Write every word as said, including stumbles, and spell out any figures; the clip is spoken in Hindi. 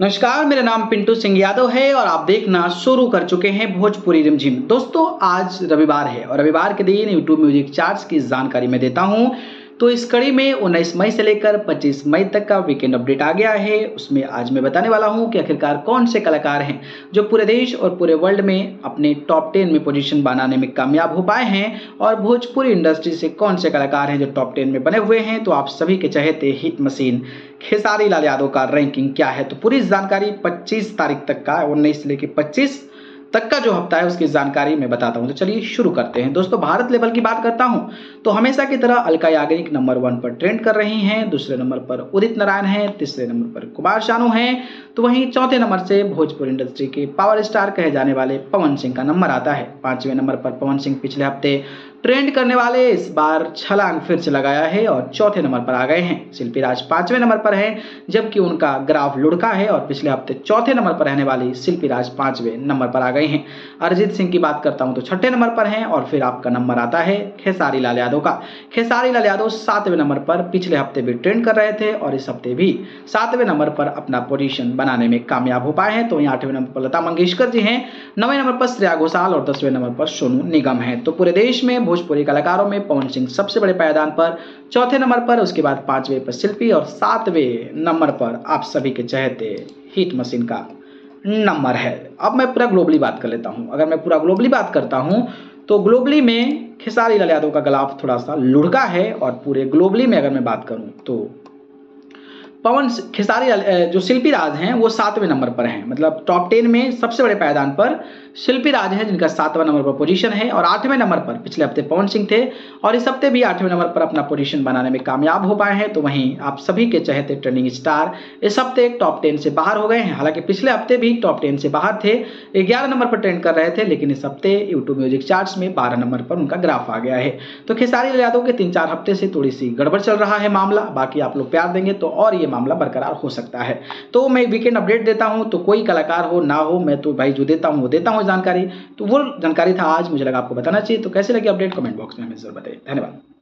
नमस्कार, मेरा नाम पिंटू सिंह यादव है और आप देखना शुरू कर चुके हैं भोजपुरी रिमझिम। दोस्तों, आज रविवार है और रविवार के दिन YouTube म्यूजिक चार्ट की जानकारी मैं देता हूं। तो इस कड़ी में उन्नीस मई से लेकर पच्चीस मई तक का वीकेंड अपडेट आ गया है। उसमें आज मैं बताने वाला हूं कि आखिरकार कौन से कलाकार हैं जो पूरे देश और पूरे वर्ल्ड में अपने टॉप टेन में पोजीशन बनाने में कामयाब हो पाए हैं और भोजपुरी इंडस्ट्री से कौन से कलाकार हैं जो टॉप टेन में बने हुए हैं। तो आप सभी के चहेते हिट मशीन खेसारी लाल यादव का रैंकिंग क्या है, तो पूरी जानकारी पच्चीस तारीख तक का उन्नीस से लेकर पच्चीस तक का जो हफ्ता है उसकी जानकारी मैं बताता हूं। तो चलिए शुरू करते हैं। दोस्तों, भारत लेवल की बात करता हूं तो हमेशा की तरह अलका याग्निक नंबर वन पर ट्रेंड कर रही हैं, दूसरे नंबर पर उदित नारायण हैं, तीसरे नंबर पर कुमार शानू हैं, तो वहीं चौथे नंबर से भोजपुरी इंडस्ट्री के पावर स्टार कहे जाने वाले पवन सिंह का नंबर आता है। पांचवें नंबर पर पवन सिंह पिछले हफ्ते ट्रेंड करने वाले इस बार छलांग फिर से लगाया है और चौथे नंबर पर आ गए हैं। शिल्पी राज पांचवें नंबर पर है जबकि उनका ग्राफ लुढ़का है और पिछले हफ्ते चौथे नंबर पर रहने वाली शिल्पी राज पांचवें नंबर पर आ गए हैं। अरिजीत सिंह की बात करता हूं तो छठे नंबर पर हैं और फिर आपका नंबर आता है खेसारी लाल यादव का। खेसारी लाल यादव सातवें नंबर पर पिछले हफ्ते भी ट्रेंड कर रहे थे और इस हफ्ते भी सातवें नंबर पर अपना पोजीशन बनाने में कामयाब हो पाए हैं। तो वहीं आठवें नंबर पर लता मंगेशकर जी हैं, नौवें नंबर पर श्रेया घोषाल और दसवें नंबर पर सोनू निगम है। तो पूरे देश में भोजपुरी कलाकारों में पवन सिंह सबसे बड़े पायदान पर, चौथे नंबर पर, उसके बाद पांचवें पर शिल्पी और सातवें नंबर पर आप सभी के चहेते हिट मशीन का नंबर है। अब मैं पूरा ग्लोबली बात कर लेता हूं। अगर मैं पूरा ग्लोबली बात करता हूं तो ग्लोबली में खेसारी लाल यादव का ग्राफ थोड़ा सा लुढ़का है और पूरे ग्लोबली में अगर मैं बात करूं तो पवन खेसारी जो शिल्पी राज हैं वो सातवें नंबर पर हैं। मतलब टॉप टेन में सबसे बड़े पायदान पर शिल्पी राज हैं जिनका सातवां नंबर पर पोजीशन है और आठवें नंबर पर पिछले हफ्ते पवन सिंह थे और इस हफ्ते भी आठवें नंबर पर अपना पोजीशन बनाने में कामयाब हो पाए हैं। तो वहीं आप सभी के चहेते ट्रेंडिंग स्टार इस हफ्ते टॉप टेन से बाहर हो गए हैं। हालांकि पिछले हफ्ते भी टॉप टेन से बाहर थे, ग्यारह नंबर पर ट्रेंड कर रहे थे, लेकिन इस हफ्ते यूट्यूब म्यूजिक चार्ट में बारह नंबर पर उनका ग्राफ आ गया है। तो खेसारी लाल यादव के तीन चार हफ्ते से थोड़ी सी गड़बड़ चल रहा है मामला। बाकी आप लोग प्यार देंगे तो और ये मामला बरकरार हो सकता है। तो मैं वीकेंड अपडेट देता हूं, तो कोई कलाकार हो ना हो, मैं तो भाई जो देता हूं वो देता हूं जानकारी। तो वो जानकारी था आज, मुझे लगा आपको बताना चाहिए। तो कैसे लगी अपडेट कमेंट बॉक्स में हमें जरूर बताइए। धन्यवाद।